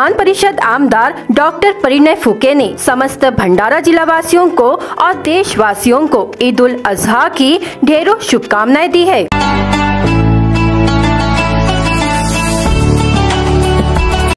विधान परिषद आमदार डॉ परिणय फूके ने समस्त भंडारा जिला वासियों को और देशवासियों को ईद उल अजहा की ढेरों शुभकामनाएं दी है।